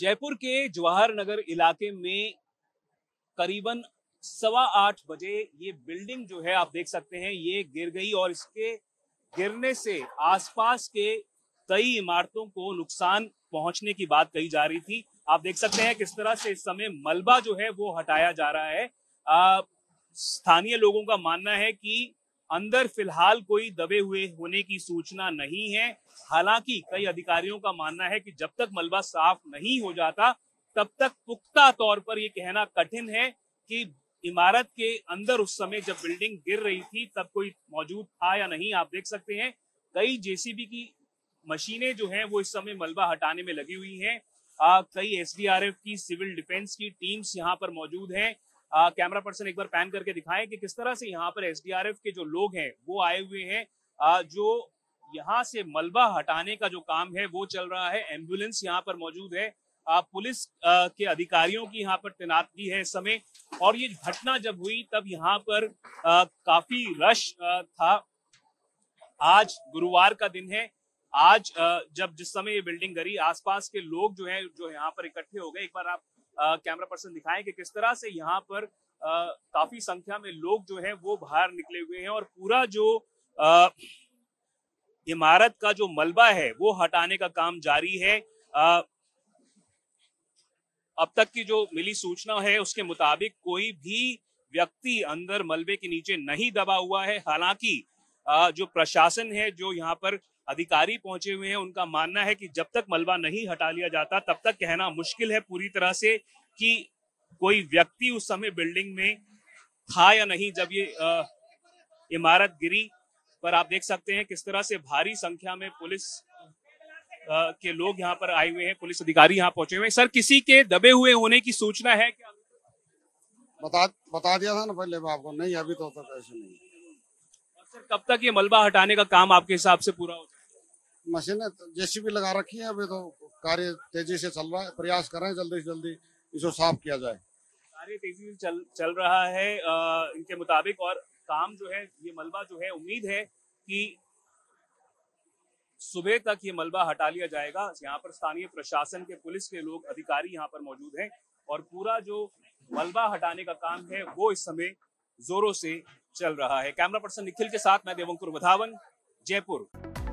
जयपुर के जवाहर नगर इलाके में करीबन 8:15 बजे ये बिल्डिंग जो है आप देख सकते हैं ये गिर गई और इसके गिरने से आसपास के कई इमारतों को नुकसान पहुंचने की बात कही जा रही थी। आप देख सकते हैं किस तरह से इस समय मलबा जो है वो हटाया जा रहा है। स्थानीय लोगों का मानना है कि अंदर फिलहाल कोई दबे हुए होने की सूचना नहीं है। हालांकि कई अधिकारियों का मानना है कि जब तक मलबा साफ नहीं हो जाता तब तक पुख्ता तौर पर यह कहना कठिन है कि इमारत के अंदर उस समय जब बिल्डिंग गिर रही थी तब कोई मौजूद था या नहीं। आप देख सकते हैं कई जेसीबी की मशीनें जो हैं वो इस समय मलबा हटाने में लगी हुई हैं। कई एसडीआरएफ की, सिविल डिफेंस की टीम्स यहाँ पर मौजूद हैं। कैमरा पर्सन एक बार पैन करके दिखाएं कि किस तरह से यहाँ पर एसडीआरएफ के जो लोग हैं वो आए हुए हैं। जो यहाँ से मलबा हटाने का जो काम है वो चल रहा है। एम्बुलेंस यहाँ पर मौजूद है। पुलिस के अधिकारियों की यहाँ पर तैनाती है इस समय। और ये घटना जब हुई तब यहाँ पर काफी रश था। आज गुरुवार का दिन है। आज जब जिस समय ये बिल्डिंग गिरी आसपास के लोग जो है यहाँ पर इकट्ठे हो गए। एक बार आप कैमरा पर्सन दिखाएं कि किस तरह से यहाँ पर काफी संख्या में लोग जो है वो बाहर निकले हुए हैं और पूरा जो इमारत का जो मलबा है वो हटाने का काम जारी है। अब तक की जो मिली सूचना है उसके मुताबिक कोई भी व्यक्ति अंदर मलबे के नीचे नहीं दबा हुआ है। हालांकि जो प्रशासन है, जो यहाँ पर अधिकारी पहुंचे हुए हैं, उनका मानना है कि जब तक मलबा नहीं हटा लिया जाता तब तक कहना मुश्किल है पूरी तरह से कि कोई व्यक्ति उस समय बिल्डिंग में था या नहीं जब ये इमारत गिरी। पर आप देख सकते हैं किस तरह से भारी संख्या में पुलिस के लोग यहाँ पर आए हुए हैं, पुलिस अधिकारी यहाँ पहुंचे हुए हैं। सर, किसी के दबे हुए होने की सूचना है क्या? बता दिया था ना पहले आपको, नहीं अभी तो ऐसे नहीं। सर, कब तक ये मलबा हटाने का काम आपके हिसाब से पूरा हो? मशीनें जेसीबी लगा रखी है, अभी तो कार्य तेजी से चल रहा है। प्रयास कर रहे हैं जल्दी से जल्दी इसको साफ किया जाए। कार्य तेजी से चल रहा है इनके मुताबिक। और काम जो है, ये मलबा जो है, उम्मीद है कि सुबह तक ये मलबा हटा लिया जाएगा। यहाँ पर स्थानीय प्रशासन के, पुलिस के लोग, अधिकारी यहाँ पर मौजूद हैं और पूरा जो मलबा हटाने का काम है वो इस समय जोरों से चल रहा है। कैमरा पर्सन निखिल के साथ मैं देवंकुर वधावन, जयपुर।